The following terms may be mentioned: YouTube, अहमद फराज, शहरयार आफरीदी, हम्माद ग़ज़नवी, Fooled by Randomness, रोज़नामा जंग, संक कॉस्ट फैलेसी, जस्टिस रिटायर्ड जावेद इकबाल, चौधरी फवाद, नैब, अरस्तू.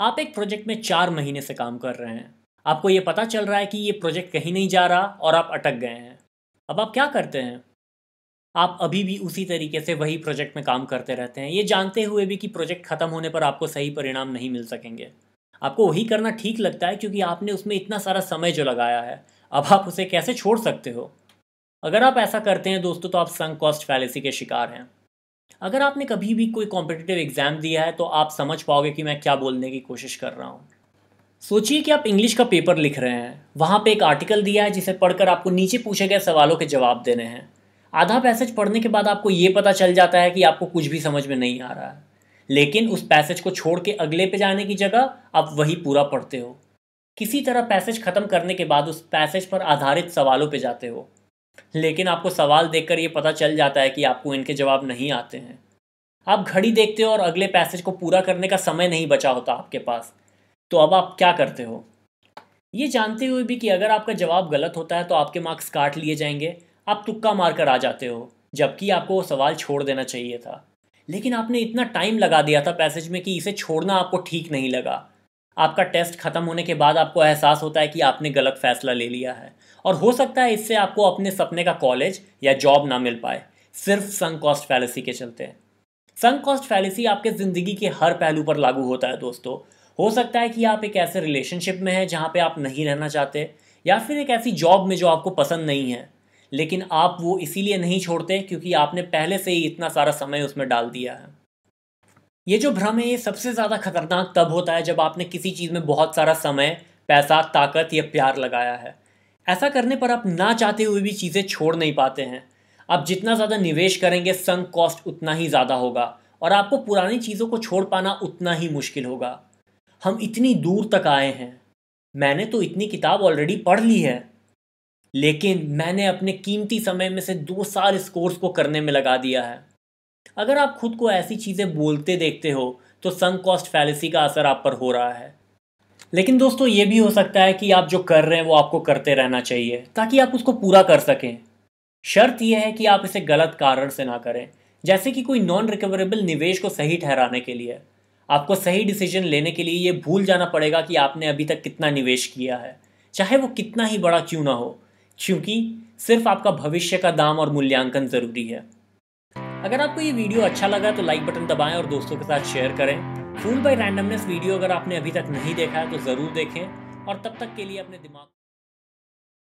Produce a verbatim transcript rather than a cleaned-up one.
आप एक प्रोजेक्ट में चार महीने से काम कर रहे हैं, आपको ये पता चल रहा है कि ये प्रोजेक्ट कहीं नहीं जा रहा और आप अटक गए हैं। अब आप क्या करते हैं? आप अभी भी उसी तरीके से वही प्रोजेक्ट में काम करते रहते हैं, ये जानते हुए भी कि प्रोजेक्ट खत्म होने पर आपको सही परिणाम नहीं मिल सकेंगे। आपको वही करना ठीक लगता है क्योंकि आपने उसमें इतना सारा समय जो लगाया है, अब आप उसे कैसे छोड़ सकते हो? अगर आप ऐसा करते हैं दोस्तों तो आप संक कॉस्ट फैलेसी के शिकार हैं। अगर आपने कभी भी कोई कॉम्पिटिटिव एग्जाम दिया है तो आप समझ पाओगे कि मैं क्या बोलने की कोशिश कर रहा हूँ। सोचिए कि आप इंग्लिश का पेपर लिख रहे हैं, वहाँ पे एक आर्टिकल दिया है जिसे पढ़कर आपको नीचे पूछे गए सवालों के जवाब देने हैं। आधा पैसेज पढ़ने के बाद आपको ये पता चल जाता है कि आपको कुछ भी समझ में नहीं आ रहा है, लेकिन उस पैसेज को छोड़ के अगले पे जाने की जगह आप वही पूरा पढ़ते हो। किसी तरह पैसेज ख़त्म करने के बाद उस पैसेज पर आधारित सवालों पे जाते हो, लेकिन आपको सवाल देखकर ये पता चल जाता है कि आपको इनके जवाब नहीं आते हैं। आप घड़ी देखते हो और अगले पैसेज को पूरा करने का समय नहीं बचा होता आपके पास, तो अब आप क्या करते हो? ये जानते हुए भी कि अगर आपका जवाब गलत होता है तो आपके मार्क्स काट लिए जाएंगे, आप तुक्का मारकर आ जाते हो, जबकि आपको वो सवाल छोड़ देना चाहिए था। लेकिन आपने इतना टाइम लगा दिया था पैसेज में कि इसे छोड़ना आपको ठीक नहीं लगा। आपका टेस्ट ख़त्म होने के बाद आपको एहसास होता है कि आपने गलत फैसला ले लिया है और हो सकता है इससे आपको अपने सपने का कॉलेज या जॉब ना मिल पाए, सिर्फ संक कॉस्ट फैलेसी के चलते। संक कॉस्ट फैलेसी आपके ज़िंदगी के हर पहलू पर लागू होता है दोस्तों। हो सकता है कि आप एक ऐसे रिलेशनशिप में हैं जहाँ पे आप नहीं रहना चाहते, या फिर एक ऐसी जॉब में जो आपको पसंद नहीं है, लेकिन आप वो इसीलिए नहीं छोड़ते क्योंकि आपने पहले से ही इतना सारा समय उसमें डाल दिया है। ये जो भ्रम है ये सबसे ज़्यादा खतरनाक तब होता है जब आपने किसी चीज़ में बहुत सारा समय, पैसा, ताकत या प्यार लगाया है। ऐसा करने पर आप ना चाहते हुए भी चीज़ें छोड़ नहीं पाते हैं। आप जितना ज़्यादा निवेश करेंगे संक कॉस्ट उतना ही ज़्यादा होगा और आपको पुरानी चीज़ों को छोड़ पाना उतना ही मुश्किल होगा। हम इतनी दूर तक आए हैं, मैंने तो इतनी किताब ऑलरेडी पढ़ ली है, लेकिन मैंने अपने कीमती समय में से दो साल इस कोर्स को करने में लगा दिया है। अगर आप खुद को ऐसी चीज़ें बोलते देखते हो तो संक कॉस्ट फैलेसी का असर आप पर हो रहा है। लेकिन दोस्तों ये भी हो सकता है कि आप जो कर रहे हैं वो आपको करते रहना चाहिए ताकि आप उसको पूरा कर सकें। शर्त यह है कि आप इसे गलत कारण से ना करें, जैसे कि कोई नॉन रिकवरेबल निवेश को सही ठहराने के लिए। आपको सही डिसीजन लेने के लिए ये भूल जाना पड़ेगा कि आपने अभी तक कितना निवेश किया है, चाहे वो कितना ही बड़ा क्यों ना हो, क्योंकि सिर्फ आपका भविष्य का दाम और मूल्यांकन ज़रूरी है। अगर आपको ये वीडियो अच्छा लगा तो लाइक बटन दबाएं और दोस्तों के साथ शेयर करें। फूल्ड बाय रैंडमनेस वीडियो अगर आपने अभी तक नहीं देखा है तो ज़रूर देखें और तब तक के लिए अपने दिमाग